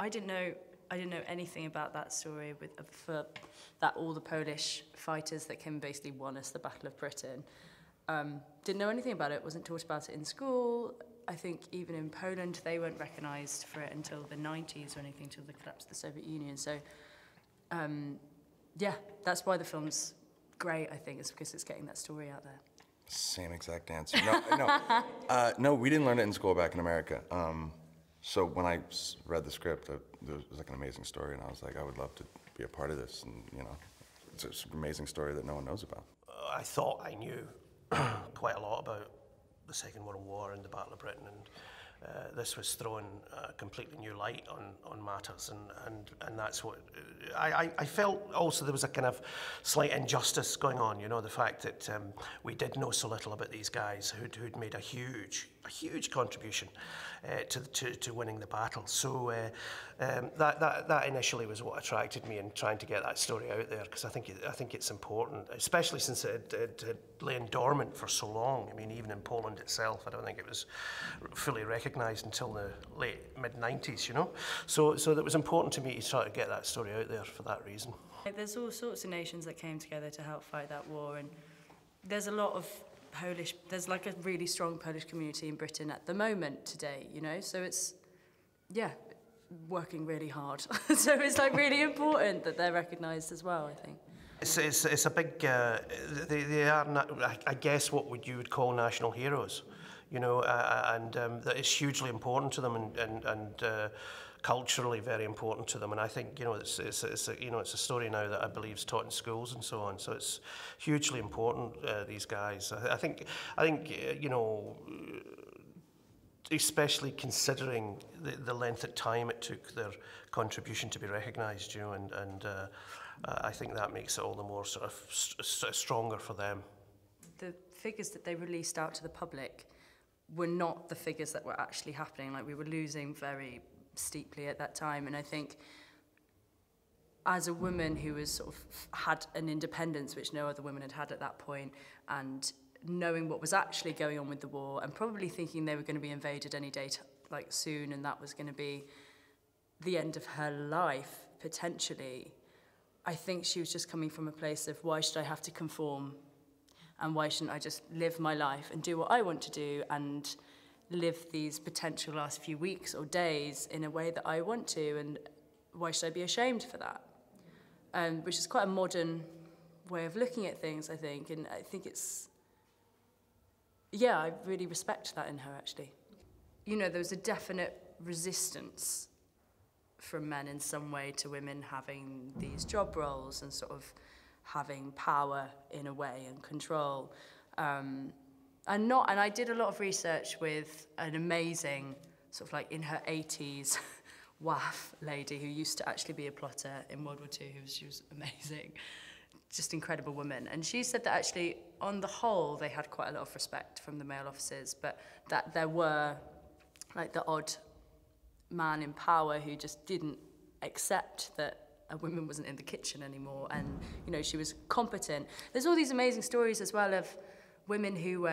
I didn't know anything about that story for all the Polish fighters that came and basically won us the Battle of Britain. Didn't know anything about it, wasn't taught about it in school. I think even in Poland, they weren't recognised for it until the 90s or anything, until the collapse of the Soviet Union. So, yeah, that's why the film's great, I think, is because it's getting that story out there. Same exact answer. No, we didn't learn it in school back in America. So when I read the script, it was like an amazing story, and I was like, I would love to be a part of this, and you know, it's an amazing story that no one knows about. I thought I knew quite a lot about the Second World War and the Battle of Britain, and this was thrown a completely new light on matters, and that's what I felt. Also, there was a kind of slight injustice going on, you know, the fact that we did know so little about these guys who'd made a huge contribution to winning the battle. So that initially was what attracted me in trying to get that story out there, because I think it's important, especially since it had lain dormant for so long. I mean, even in Poland itself, I don't think it was fully recognised until the late mid-90s, you know. So it was important to me to try to get that story out there for that reason. There's all sorts of nations that came together to help fight that war, and there's a lot of Polish, there's like a really strong Polish community in Britain at the moment today, you know, so it's, yeah, working really hard. So it's like really important that they're recognised as well, I think. It's a big, they are, I guess, what you would call national heroes, you know, and that is hugely important to them, and culturally very important to them, and I think, you know, it's a story now that I believe is taught in schools and so on. So it's hugely important. These guys, I think, you know, especially considering the length of time it took their contribution to be recognised, you know, and I think that makes it all the more sort of stronger for them. The figures that they released out to the public were not the figures that were actually happening. Like, we were losing very steeply at that time, and I think as a woman who was sort of had an independence which no other woman had had at that point, and knowing what was actually going on with the war, and probably thinking they were going to be invaded any day like soon, and that was going to be the end of her life potentially, I think she was just coming from a place of, why should I have to conform, and why shouldn't I just live my life and do what I want to do and live these potential last few weeks or days in a way that I want to, and why should I be ashamed for that? Which is quite a modern way of looking at things, I think, and I think it's, yeah, I really respect that in her, actually. You know, there was a definite resistance from men in some way to women having these job roles and sort of having power in a way and control. And I did a lot of research with an amazing, sort of like in her 80s, WAF lady who used to actually be a plotter in World War II, she was amazing, just incredible woman. And she said that actually, on the whole, they had quite a lot of respect from the male officers, but that there were like the odd man in power who just didn't accept that a woman wasn't in the kitchen anymore, and, you know, she was competent. There's all these amazing stories as well of women who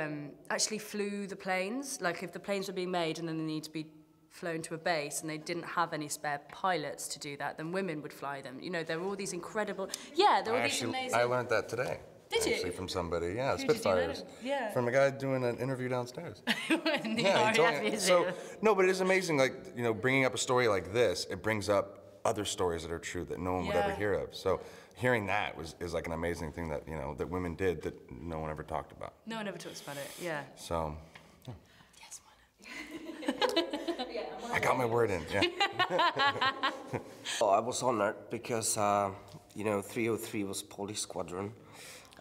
actually flew the planes. Like, if the planes were being made and then they need to be flown to a base and they didn't have any spare pilots to do that, then women would fly them. You know, there were all these incredible, yeah, there were all these amazing. I learned that today. Did you? Actually, from somebody, yeah, Spitfires. Yeah. From a guy doing an interview downstairs. Yeah, he told me. So, no, but it is amazing, like, you know, bringing up a story like this, it brings up other stories that are true that no one would ever hear of. So hearing that is like an amazing thing that, you know, that women did that no one ever talked about. No one ever talks about it, yeah. So, yeah. Yes, I got my word in, yeah. Oh, I was honored because, you know, 303 was Polish squadron,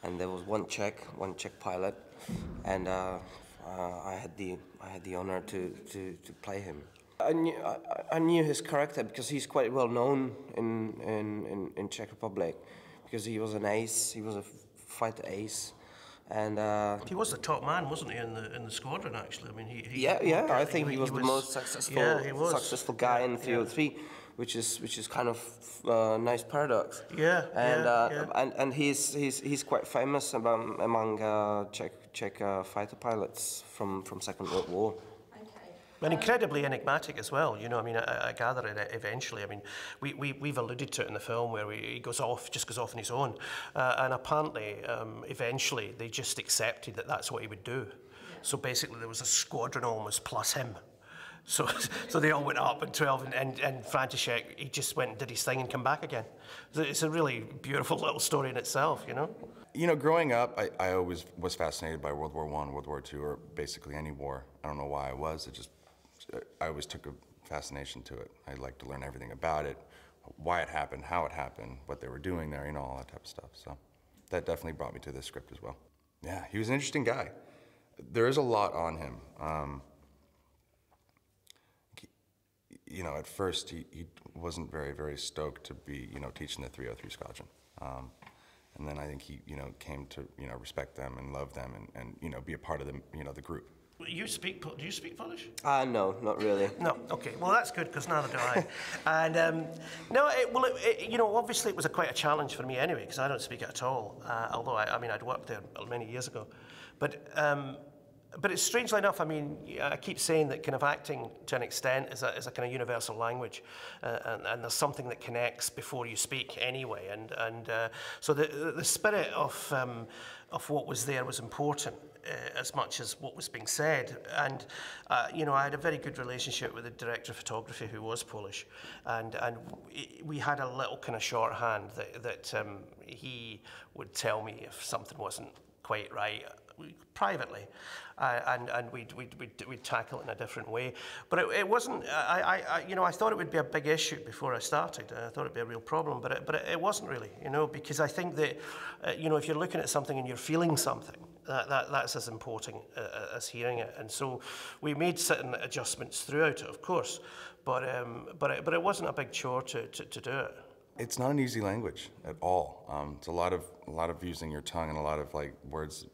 and there was one Czech pilot, and I had the honor to play him. I knew his character because he's quite well known in Czech Republic, because he was an ace. He was a fighter ace, and he was the top man, wasn't he, in the squadron? Actually, I mean, he I think he was the most successful guy in 303, which is kind of nice paradox. Yeah, and and he's quite famous among Czech fighter pilots from Second World War. And incredibly enigmatic as well, you know. I mean, I gather it eventually. I mean, we've alluded to it in the film where he just goes off on his own, and apparently, eventually, they just accepted that that's what he would do. So basically, there was a squadron almost plus him. So they all went up at 12, and Frantisek, he just went and did his thing and came back again. It's a really beautiful little story in itself, you know? You know, growing up, I always was fascinated by World War I, World War II, or basically any war. I don't know why I was. I always took a fascination to it. I liked to learn everything about it, why it happened, how it happened, what they were doing there, you know, all that type of stuff. So that definitely brought me to this script as well. Yeah, he was an interesting guy. There is a lot on him. You know, at first he wasn't very stoked to be, you know, teaching the 303 Squadron, and then I think he, you know, came to, you know, respect them and love them and you know, be a part of the, you know, the group. Do you speak Polish? No, not really. No, okay. Well, that's good, because neither do I. And no, well, you know, obviously it was quite a challenge for me anyway, because I don't speak it at all. Although I mean, I'd worked there many years ago, but it's strangely enough. I mean, I keep saying that kind of acting to an extent is a kind of universal language, and there's something that connects before you speak anyway. And so the spirit of what was there was important. As much as what was being said, and you know, I had a very good relationship with the director of photography, who was Polish, and we had a little kind of shorthand that he would tell me if something wasn't quite right privately, and we'd tackle it in a different way. But it wasn't. I you know, I thought it would be a big issue before I started. I thought it'd be a real problem, but it wasn't really. You know, because I think that you know, if you're looking at something and you're feeling something, that's as important as hearing it, and so we made certain adjustments throughout it, of course, but it wasn't a big chore to do it. It's not an easy language at all. It's a lot of using your tongue and a lot of like words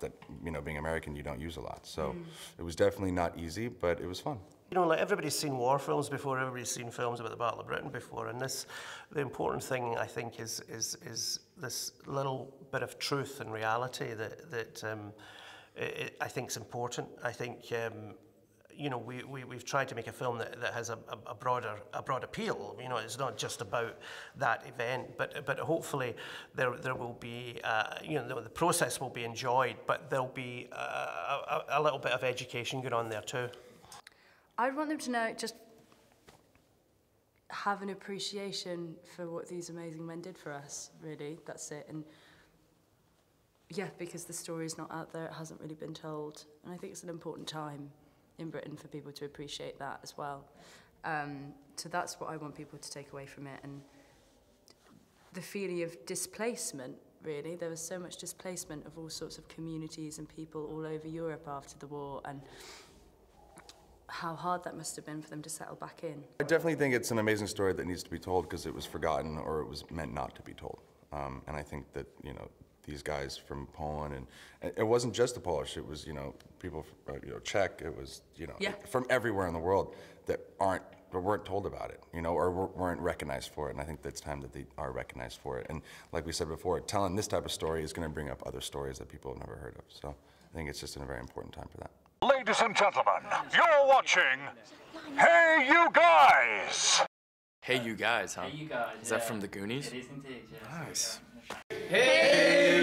that, you know, being American, you don't use a lot. So it was definitely not easy, but it was fun. You know, like everybody's seen war films before, everybody's seen films about the Battle of Britain before, and this, the important thing I think is this little bit of truth and reality that I think is important. I think you know, we've tried to make a film that has a broad appeal. You know, it's not just about that event, but hopefully there will be you know, the process will be enjoyed, but there'll be a little bit of education going on there too. I'd want them to know, just have an appreciation for what these amazing men did for us, really, that's it. And yeah, because the story's not out there, it hasn't really been told. And I think it's an important time in Britain for people to appreciate that as well. So that's what I want people to take away from it. And the feeling of displacement, really. There was so much displacement of all sorts of communities and people all over Europe after the war, and how hard that must have been for them to settle back in. I definitely think it's an amazing story that needs to be told, because it was forgotten or it was meant not to be told. And I think that, you know, these guys from Poland, and it wasn't just the Polish, it was, you know, people from, you know, Czech, it was, you know, yeah, from everywhere in the world that weren't told about it, you know, or weren't recognized for it. And I think it's time that they are recognized for it. And like we said before, telling this type of story is going to bring up other stories that people have never heard of. So I think it's just a very important time for that. Ladies and gentlemen, you're watching Hey You Guys! Hey You Guys, huh? Hey You Guys, is that from the Goonies? It is indeed, yes. Nice. Hey!